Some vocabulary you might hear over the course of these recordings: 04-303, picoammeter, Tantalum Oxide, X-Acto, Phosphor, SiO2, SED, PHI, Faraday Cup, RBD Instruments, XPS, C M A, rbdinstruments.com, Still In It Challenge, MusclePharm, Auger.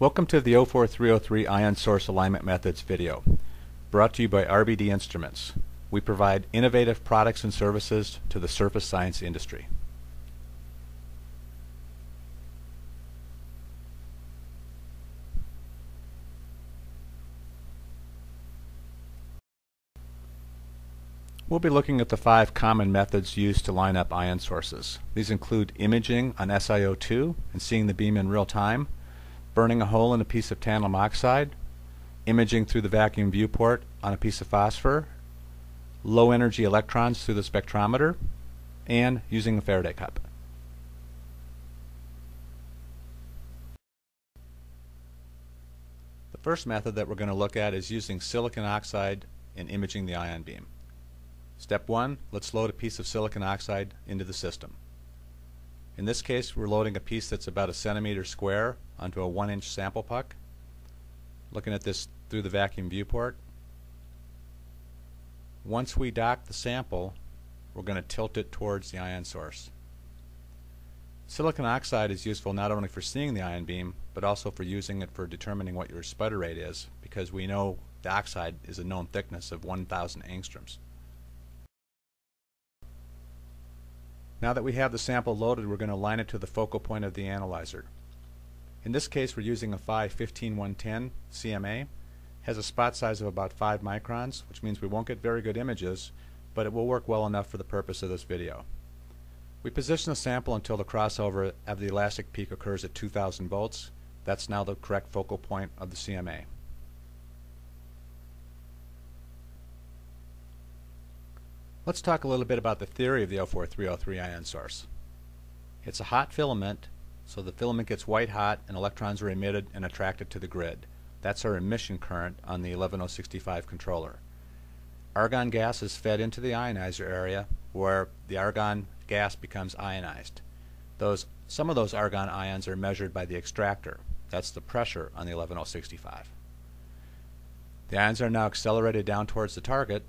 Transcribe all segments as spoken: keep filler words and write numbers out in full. Welcome to the zero four three zero three Ion Source Alignment Methods video, brought to you by R B D Instruments. We provide innovative products and services to the surface science industry. We'll be looking at the five common methods used to line up ion sources. These include imaging on S I O two and seeing the beam in real time, burning a hole in a piece of tantalum oxide, imaging through the vacuum viewport on a piece of phosphor, low energy electrons through the spectrometer, and using a Faraday cup. The first method that we're going to look at is using silicon oxide and imaging the ion beam. Step one, let's load a piece of silicon oxide into the system. In this case, we're loading a piece that's about a centimeter square onto a one inch sample puck. Looking at this through the vacuum viewport. Once we dock the sample, we're going to tilt it towards the ion source. Silicon oxide is useful not only for seeing the ion beam, but also for using it for determining what your sputter rate is, because we know the oxide is a known thickness of one thousand angstroms. Now that we have the sample loaded, we're going to line it to the focal point of the analyzer. In this case, we're using a Phi one five one one one zero C M A. It has a spot size of about five microns, which means we won't get very good images, but it will work well enough for the purpose of this video. We position the sample until the crossover of the elastic peak occurs at two thousand volts. That's now the correct focal point of the C M A. Let's talk a little bit about the theory of the zero four three zero three ion source. It's a hot filament, so the filament gets white hot and electrons are emitted and attracted to the grid. That's our emission current on the eleven oh sixty-five controller. Argon gas is fed into the ionizer area, where the argon gas becomes ionized. Those, some of those argon ions are measured by the extractor. That's the pressure on the eleven oh sixty-five. The ions are now accelerated down towards the target,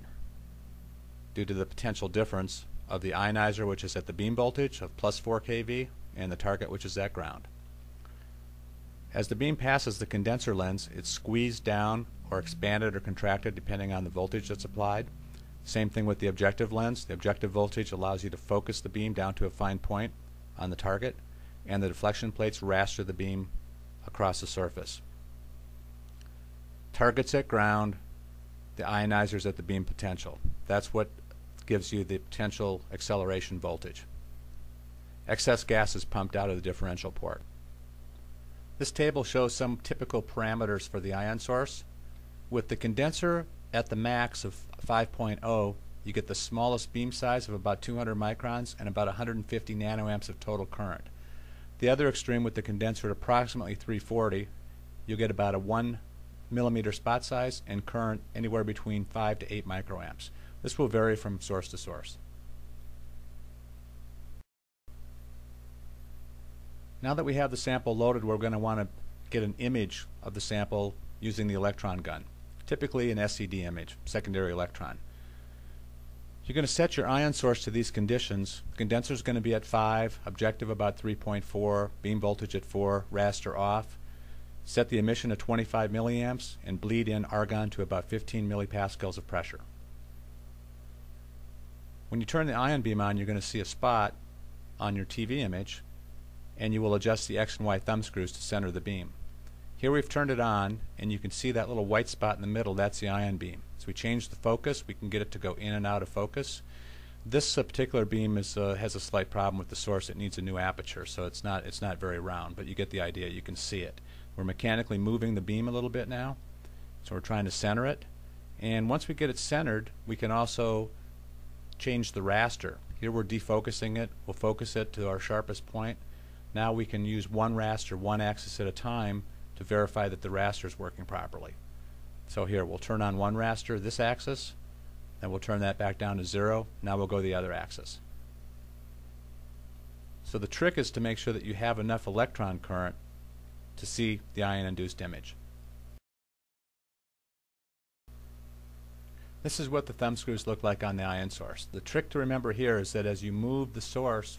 due to the potential difference of the ionizer, which is at the beam voltage of plus four k V, and the target, which is at ground. As the beam passes the condenser lens, it's squeezed down or expanded or contracted depending on the voltage that's applied. Same thing with the objective lens. The objective voltage allows you to focus the beam down to a fine point on the target, and the deflection plates raster the beam across the surface. Target's at ground, the ionizer's at the beam potential. That's what gives you the potential acceleration voltage. Excess gas is pumped out of the differential port. This table shows some typical parameters for the ion source. With the condenser at the max of five point zero, you get the smallest beam size of about two hundred microns and about one hundred fifty nanoamps of total current. The other extreme, with the condenser at approximately three forty, you get about a one millimeter spot size and current anywhere between five to eight microamps. This will vary from source to source. Now that we have the sample loaded, we're going to want to get an image of the sample using the electron gun, typically an S E D image, secondary electron. You're going to set your ion source to these conditions. The condenser is going to be at five, objective about three point four, beam voltage at four, raster off. Set the emission to twenty-five milliamps and bleed in argon to about fifteen millipascals of pressure. When you turn the ion beam on, you're going to see a spot on your T V image, and you will adjust the X and Y thumb screws to center the beam. Here we've turned it on, and you can see that little white spot in the middle. That's the ion beam. So we change the focus, we can get it to go in and out of focus. This uh, particular beam is, uh, has a slight problem with the source. It needs a new aperture, so it's not, it's not very round, but you get the idea. You can see it. We're mechanically moving the beam a little bit now, so we're trying to center it. And once we get it centered, we can also change the raster. Here we're defocusing it. We'll focus it to our sharpest point. Now we can use one raster, one axis at a time, to verify that the raster is working properly. So here we'll turn on one raster, this axis, then we'll turn that back down to zero. Now we'll go the other axis. So the trick is to make sure that you have enough electron current to see the ion-induced image. This is what the thumb screws look like on the ion source. The trick to remember here is that as you move the source,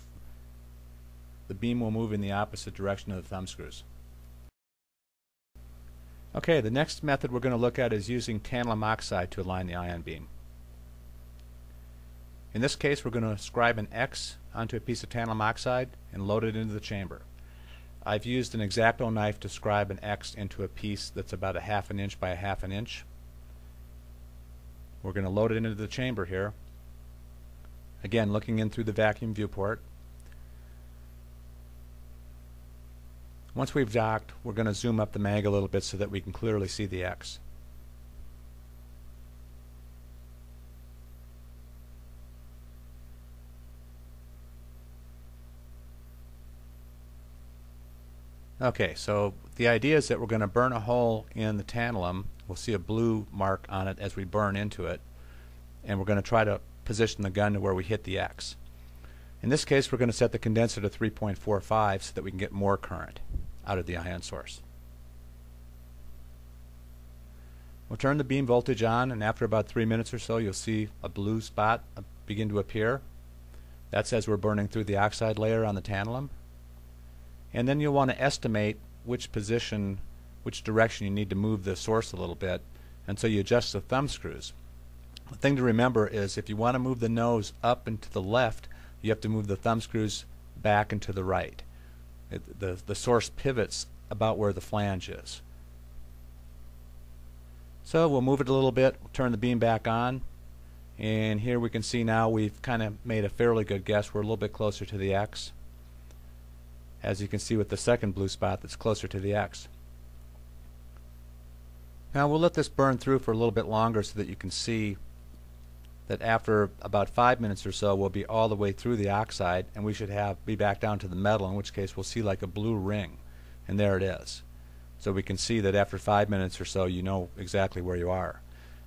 the beam will move in the opposite direction of the thumb screws. Okay, the next method we're going to look at is using tantalum oxide to align the ion beam. In this case, we're going to scribe an X onto a piece of tantalum oxide and load it into the chamber. I've used an X-Acto knife to scribe an X into a piece that's about a half an inch by a half an inch. We're going to load it into the chamber here. Again, looking in through the vacuum viewport. Once we've docked, we're going to zoom up the mag a little bit so that we can clearly see the X. Okay, so the idea is that we're going to burn a hole in the tantalum. We'll see a blue mark on it as we burn into it, and we're going to try to position the gun to where we hit the X. In this case, we're going to set the condenser to three point four five so that we can get more current out of the ion source. We'll turn the beam voltage on, and after about three minutes or so, you'll see a blue spot begin to appear. That says we're burning through the oxide layer on the tantalum. And then you'll want to estimate which position, which direction you need to move the source a little bit, and so you adjust the thumb screws. The thing to remember is if you want to move the nose up and to the left, you have to move the thumb screws back and to the right. It, the, the source pivots about where the flange is. So we'll move it a little bit, turn the beam back on, and here we can see now we've kind of made a fairly good guess. We're a little bit closer to the X, as you can see with the second blue spot that's closer to the X. Now we'll let this burn through for a little bit longer so that you can see that after about five minutes or so we'll be all the way through the oxide, and we should have be back down to the metal, in which case we'll see like a blue ring, and there it is. So we can see that after five minutes or so you know exactly where you are.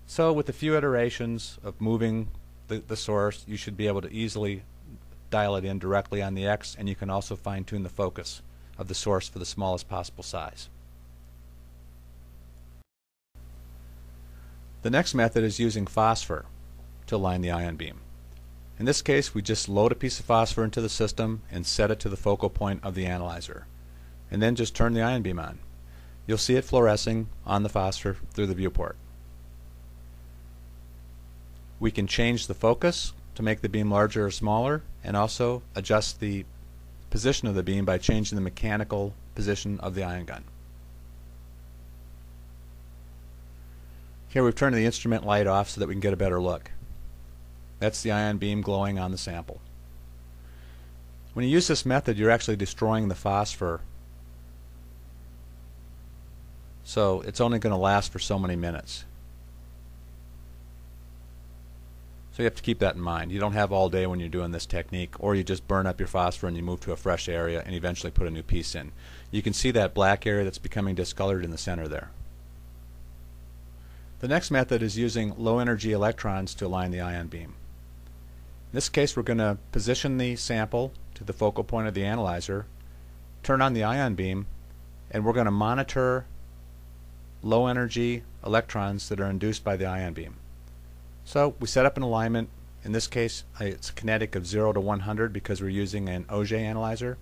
So with a few iterations of moving the, the source, you should be able to easily dial it in directly on the X, and you can also fine-tune the focus of the source for the smallest possible size. The next method is using phosphor to align the ion beam. In this case, we just load a piece of phosphor into the system and set it to the focal point of the analyzer, and then just turn the ion beam on. You'll see it fluorescing on the phosphor through the viewport. We can change the focus to make the beam larger or smaller, and also adjust the position of the beam by changing the mechanical position of the ion gun. Here we've turned the instrument light off so that we can get a better look. That's the ion beam glowing on the sample. When you use this method, you're actually destroying the phosphor, so it's only going to last for so many minutes. So you have to keep that in mind. You don't have all day when you're doing this technique, or you just burn up your phosphor and you move to a fresh area and eventually put a new piece in. You can see that black area that's becoming discolored in the center there. The next method is using low-energy electrons to align the ion beam. In this case, we're going to position the sample to the focal point of the analyzer, turn on the ion beam, and we're going to monitor low-energy electrons that are induced by the ion beam. So we set up an alignment. In this case, it's kinetic of zero to one hundred because we're using an Auger analyzer,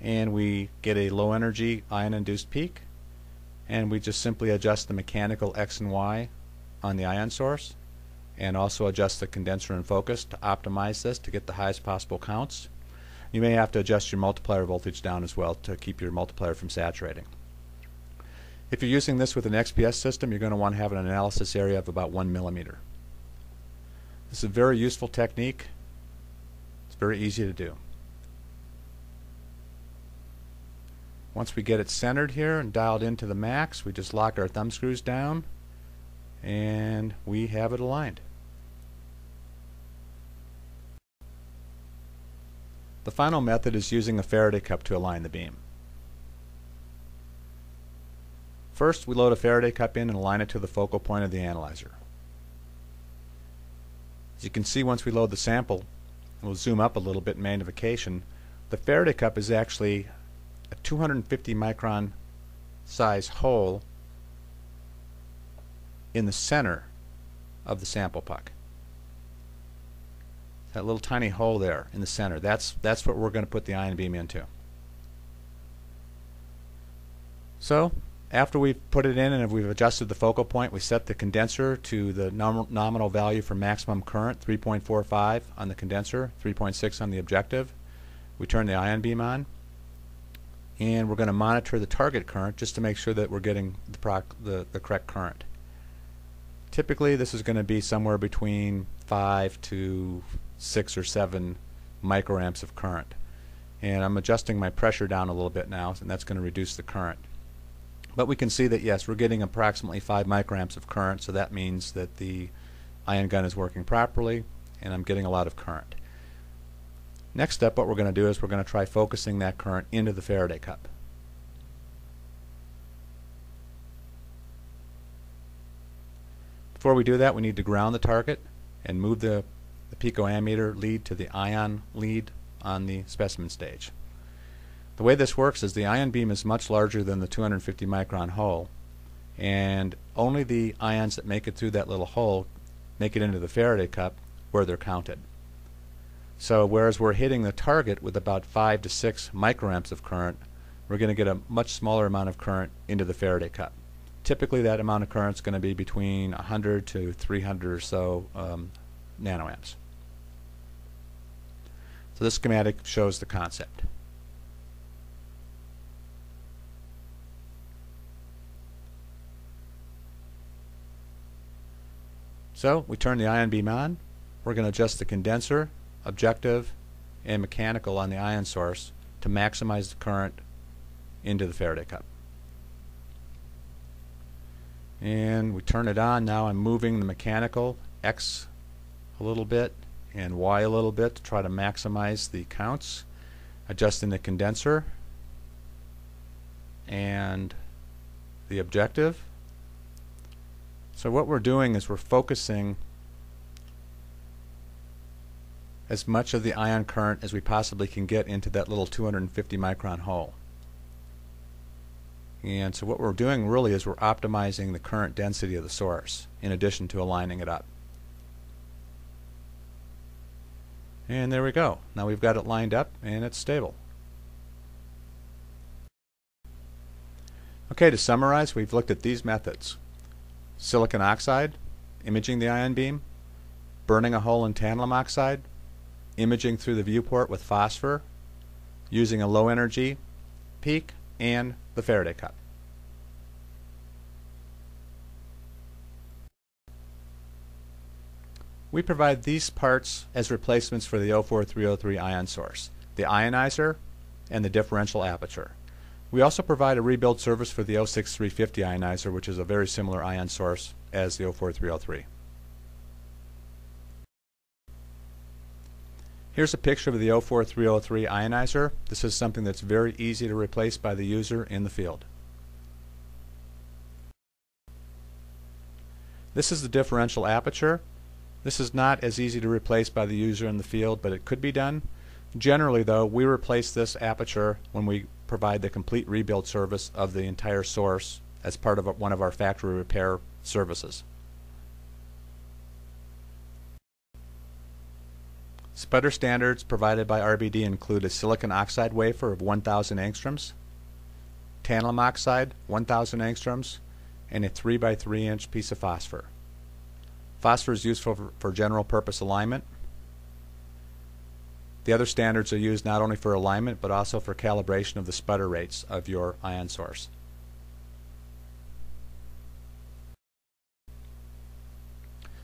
and we get a low energy ion induced peak, and we just simply adjust the mechanical X and Y on the ion source, and also adjust the condenser and focus to optimize this to get the highest possible counts. You may have to adjust your multiplier voltage down as well to keep your multiplier from saturating. If you're using this with an X P S system, you're going to want to have an analysis area of about one millimeter. This is a very useful technique. It's very easy to do. Once we get it centered here and dialed into the max, we just lock our thumb screws down and we have it aligned. The final method is using a Faraday cup to align the beam. First, we load a Faraday cup in and align it to the focal point of the analyzer. As you can see, once we load the sample, we'll zoom up a little bit in magnification, the Faraday cup is actually a two hundred fifty micron size hole in the center of the sample puck. That little tiny hole there in the center, that's, that's what we're going to put the ion beam into. So After we've put it in and if we've adjusted the focal point, we set the condenser to the nom nominal value for maximum current, three point four five on the condenser, three point six on the objective. We turn the ion beam on, and we're going to monitor the target current just to make sure that we're getting the, proc the, the correct current. Typically this is going to be somewhere between five to six or seven microamps of current. And I'm adjusting my pressure down a little bit now, and that's going to reduce the current. But we can see that yes, we're getting approximately five microamps of current, so that means that the ion gun is working properly and I'm getting a lot of current. Next step, what we're going to do is we're going to try focusing that current into the Faraday cup. Before we do that, we need to ground the target and move the, the picoammeter lead to the ion lead on the specimen stage. The way this works is the ion beam is much larger than the two hundred fifty micron hole, and only the ions that make it through that little hole make it into the Faraday cup where they're counted. So whereas we're hitting the target with about five to six microamps of current, we're going to get a much smaller amount of current into the Faraday cup. Typically that amount of current is going to be between one hundred to three hundred or so um, nanoamps. So this schematic shows the concept. So we turn the ion beam on. We're going to adjust the condenser, objective, and mechanical on the ion source to maximize the current into the Faraday cup. And we turn it on. Now I'm moving the mechanical X a little bit and Y a little bit to try to maximize the counts. Adjusting the condenser and the objective. So what we're doing is we're focusing as much of the ion current as we possibly can get into that little two hundred fifty micron hole. And so what we're doing really is we're optimizing the current density of the source in addition to aligning it up. And there we go. Now we've got it lined up and it's stable. Okay, to summarize, we've looked at these methods: silicon oxide, imaging the ion beam; burning a hole in tantalum oxide; imaging through the viewport with phosphor; using a low energy peak; and the Faraday cup. We provide these parts as replacements for the oh four three oh three ion source, the ionizer, and the differential aperture. We also provide a rebuild service for the oh six three fifty ionizer, which is a very similar ion source as the oh four three oh three. Here's a picture of the oh four three oh three ionizer. This is something that's very easy to replace by the user in the field. This is the differential aperture. This is not as easy to replace by the user in the field, but it could be done. Generally though, we replace this aperture when we provide the complete rebuild service of the entire source as part of a, one of our factory repair services. Sputter standards provided by R B D include a silicon oxide wafer of one thousand angstroms, tantalum oxide one thousand angstroms, and a three by three inch piece of phosphor. Phosphor is useful for, for general purpose alignment. The other standards are used not only for alignment but also for calibration of the sputter rates of your ion source.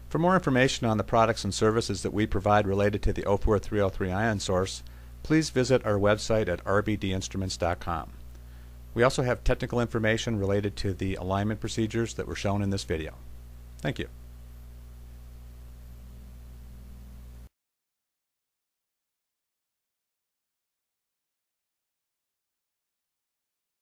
For more information on the products and services that we provide related to the oh four three oh three ion source, please visit our website at r b d instruments dot com. We also have technical information related to the alignment procedures that were shown in this video. Thank you.